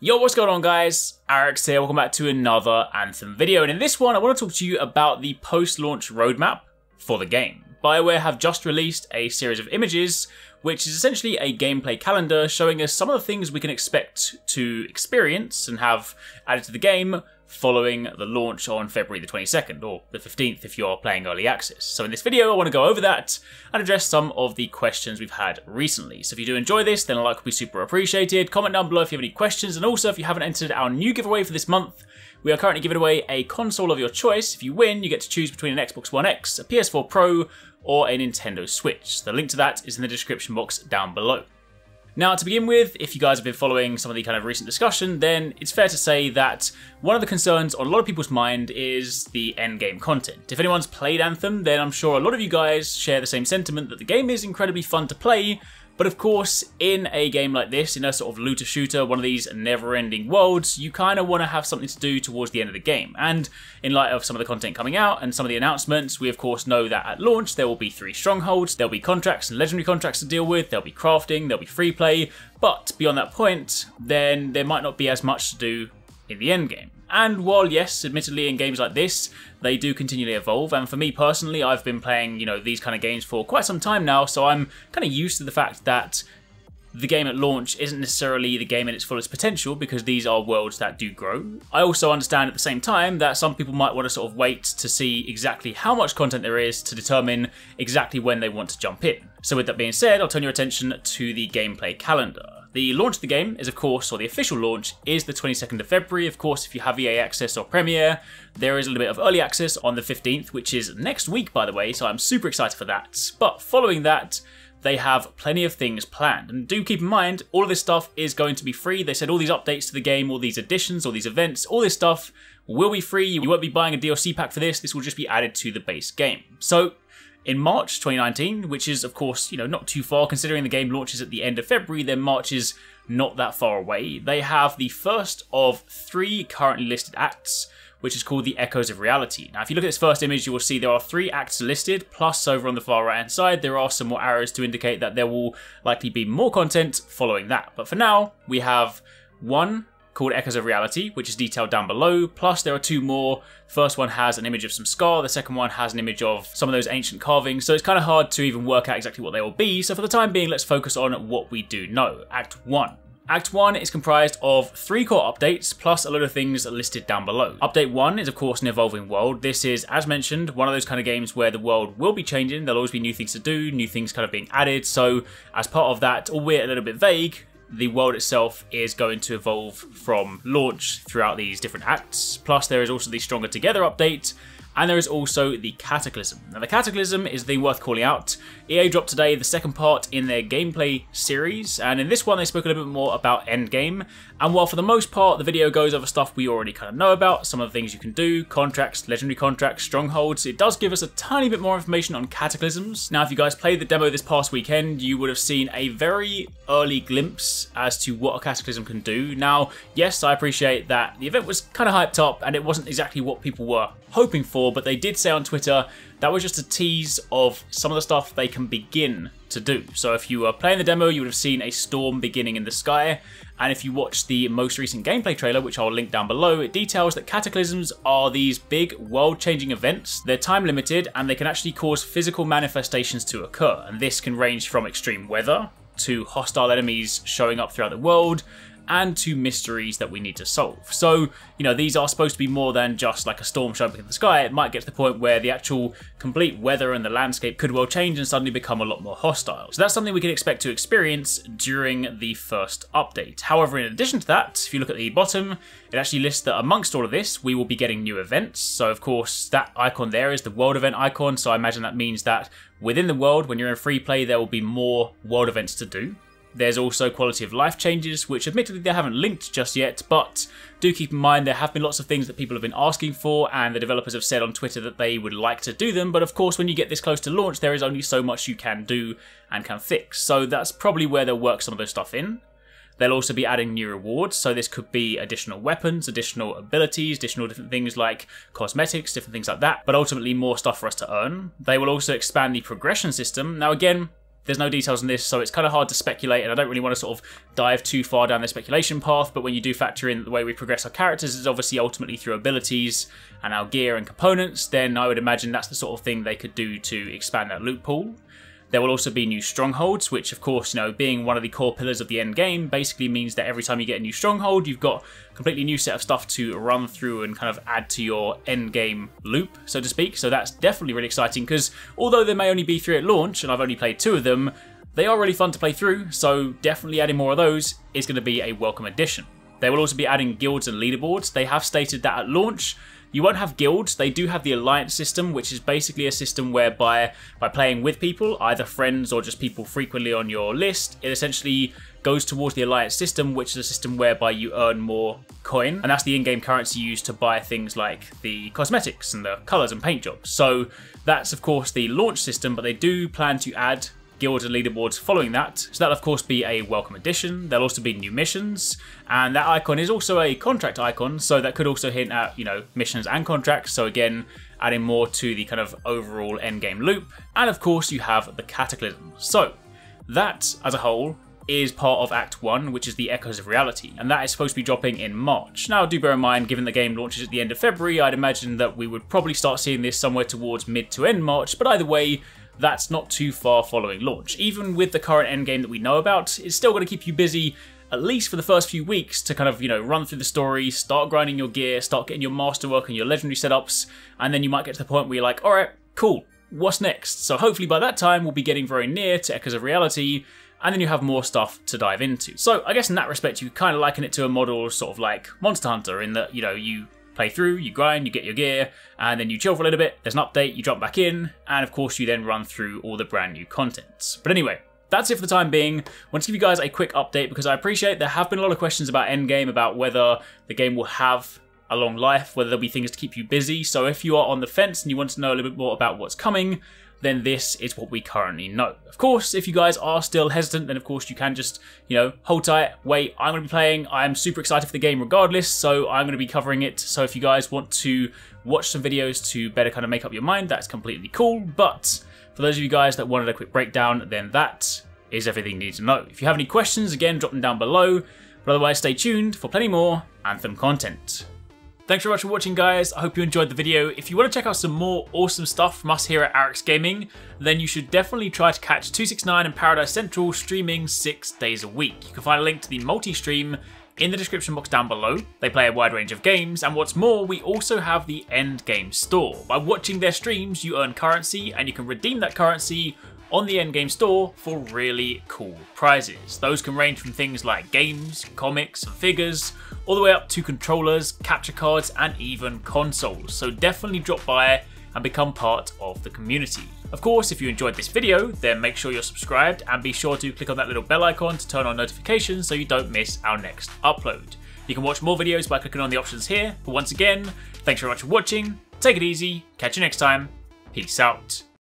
Yo, what's going on guys? Arekkz here, welcome back to another Anthem video, and in this one I want to talk to you about the post-launch roadmap for the game. BioWare have just released a series of images, which is essentially a gameplay calendar showing us some of the things we can expect to experience and have added to the game following the launch on February the 22nd, or the 15th if you're playing Early Access. So in this video I want to go over that and address some of the questions we've had recently. So if you do enjoy this, then a like would be super appreciated. Comment down below if you have any questions, and also if you haven't entered our new giveaway for this month, we are currently giving away a console of your choice. If you win, you get to choose between an Xbox One X, a PS4 Pro, or a Nintendo Switch. The link to that is in the description box down below. Now, to begin with, if you guys have been following some of the kind of recent discussion, then it's fair to say that one of the concerns on a lot of people's mind is the endgame content. If anyone's played Anthem, then I'm sure a lot of you guys share the same sentiment that the game is incredibly fun to play, but of course, in a game like this, in a sort of looter shooter, one of these never-ending worlds, you kind of want to have something to do towards the end of the game. And in light of some of the content coming out and some of the announcements, we of course know that at launch there will be 3 strongholds, there'll be contracts and legendary contracts to deal with, there'll be crafting, there'll be free play. But beyond that point, then there might not be as much to do in the end game. And while yes, admittedly in games like this, they do continually evolve, and for me personally, I've been playing, you know, these kind of games for quite some time now, so I'm kind of used to the fact that the game at launch isn't necessarily the game in its fullest potential, because these are worlds that do grow. I also understand at the same time that some people might want to sort of wait to see exactly how much content there is to determine exactly when they want to jump in. So with that being said, I'll turn your attention to the gameplay calendar. The launch of the game is, of course, or the official launch is the 22nd of February. Of course, if you have EA Access or Premiere, there is a little bit of early access on the 15th, which is next week, by the way, so I'm super excited for that. But following that, they have plenty of things planned. And do keep in mind, all of this stuff is going to be free. They said all these updates to the game, all these additions, all these events, all this stuff will be free. You won't be buying a DLC pack for this. This will just be added to the base game. So in March 2019, which is of course, you know, not too far considering the game launches at the end of February, then March is not that far away. They have the first of 3 currently listed acts, which is called the Echoes of Reality. Now, if you look at this first image, you will see there are 3 acts listed, plus over on the far right-hand side, there are some more arrows to indicate that there will likely be more content following that. But for now, we have one called Echoes of Reality, which is detailed down below, plus there are 2 more. The first one has an image of some scar, the second one has an image of some of those ancient carvings, so it's kind of hard to even work out exactly what they will be. So for the time being, let's focus on what we do know. Act 1. Act 1 is comprised of 3 core updates, plus a load of things listed down below. Update 1 is of course an evolving world. This is, as mentioned, one of those kind of games where the world will be changing, there'll always be new things to do, new things kind of being added, so as part of that, albeit a little bit vague, the world itself is going to evolve from launch throughout these different acts. Plus there is also the Stronger Together update, and there is also the Cataclysm. Now, the Cataclysm is the worth calling out. EA dropped today the second part in their gameplay series, and in this one they spoke a little bit more about endgame. And while for the most part the video goes over stuff we already kind of know about, some of the things you can do, contracts, legendary contracts, strongholds, it does give us a tiny bit more information on Cataclysms. Now, if you guys played the demo this past weekend, you would have seen a very early glimpse as to what a Cataclysm can do. Now, yes, I appreciate that the event was kind of hyped up and it wasn't exactly what people were hoping for, but they did say on Twitter that was just a tease of some of the stuff they can begin to do. So if you were playing the demo, you would have seen a storm beginning in the sky, and if you watch the most recent gameplay trailer, which I'll link down below, it details that Cataclysms are these big world-changing events. They're time-limited and they can actually cause physical manifestations to occur, and this can range from extreme weather to hostile enemies showing up throughout the world, and to mysteries that we need to solve. So, you know, these are supposed to be more than just like a storm showing up in the sky. It might get to the point where the actual complete weather and the landscape could well change and suddenly become a lot more hostile. So that's something we can expect to experience during the first update. However, in addition to that, if you look at the bottom, it actually lists that amongst all of this, we will be getting new events. So of course, that icon there is the world event icon. So I imagine that means that within the world, when you're in free play, there will be more world events to do. There's also quality of life changes, which admittedly they haven't linked just yet, but do keep in mind there have been lots of things that people have been asking for, and the developers have said on Twitter that they would like to do them, but of course when you get this close to launch there is only so much you can do and can fix, so that's probably where they'll work some of this stuff in. They'll also be adding new rewards, so this could be additional weapons, additional abilities, additional different things like cosmetics, different things like that, but ultimately more stuff for us to earn. They will also expand the progression system. Now again, There's no details on this, so it's kind of hard to speculate, and I don't really want to sort of dive too far down the speculation path, but when you do factor in that the way we progress our characters is obviously ultimately through abilities and our gear and components, then I would imagine that's the sort of thing they could do to expand that loot pool. There will also be new strongholds, which of course, you know, being one of the core pillars of the end game basically means that every time you get a new stronghold, you've got a completely new set of stuff to run through and kind of add to your end game loop, so to speak. So that's definitely really exciting, because although there may only be 3 at launch, and I've only played 2 of them, they are really fun to play through, so definitely adding more of those is going to be a welcome addition. They will also be adding guilds and leaderboards. They have stated that at launch, you won't have guilds. They do have the alliance system, which is basically a system whereby by playing with people, either friends or just people frequently on your list, it essentially goes towards the alliance system, which is a system whereby you earn more coin, and that's the in-game currency used to buy things like the cosmetics and the colors and paint jobs. So that's of course the launch system, but they do plan to add guilds and leaderboards following that, so that'll of course be a welcome addition. There'll also be new missions, and that icon is also a contract icon, so that could also hint at, you know, missions and contracts, so again adding more to the kind of overall endgame loop. And of course you have the Cataclysms. So that as a whole is part of Act 1, which is the Echoes of Reality, and that is supposed to be dropping in March. Now do bear in mind, given the game launches at the end of February, I'd imagine that we would probably start seeing this somewhere towards mid to end March, but either way, that's not too far following launch. Even with the current endgame that we know about, it's still going to keep you busy at least for the first few weeks to kind of, you know, run through the story, start grinding your gear, start getting your masterwork and your legendary setups, and then you might get to the point where you're like, alright, cool, what's next? So hopefully by that time we'll be getting very near to Echoes of Reality, and then you have more stuff to dive into. So I guess in that respect you kind of liken it to a model sort of like Monster Hunter, in that, you know, you play through, you grind, you get your gear, and then you chill for a little bit, there's an update, you jump back in, and of course you then run through all the brand new contents. But anyway, that's it for the time being. I want to give you guys a quick update because I appreciate there have been a lot of questions about endgame, about whether the game will have a long life, whether there'll be things to keep you busy. So if you are on the fence and you want to know a little bit more about what's coming, then this is what we currently know. Of course, if you guys are still hesitant, then of course you can just, you know, hold tight, wait, I'm going to be playing, I'm super excited for the game regardless, so I'm going to be covering it. So if you guys want to watch some videos to better kind of make up your mind, that's completely cool. But for those of you guys that wanted a quick breakdown, then that is everything you need to know. If you have any questions, again, drop them down below. But otherwise, stay tuned for plenty more Anthem content. Thanks very much for watching, guys. I hope you enjoyed the video. If you want to check out some more awesome stuff from us here at Arekkz Gaming, then you should definitely try to catch 269 and Paradise Central streaming 6 days a week. You can find a link to the multi-stream in the description box down below. They play a wide range of games, and what's more, we also have the Endgame Store. By watching their streams, you earn currency, and you can redeem that currency on the Endgame Store for really cool prizes. Those can range from things like games, comics, and figures, all the way up to controllers, capture cards, and even consoles. So definitely drop by and become part of the community. Of course, if you enjoyed this video, then make sure you're subscribed and be sure to click on that little bell icon to turn on notifications so you don't miss our next upload. You can watch more videos by clicking on the options here. But once again, thanks very much for watching, take it easy, catch you next time, peace out.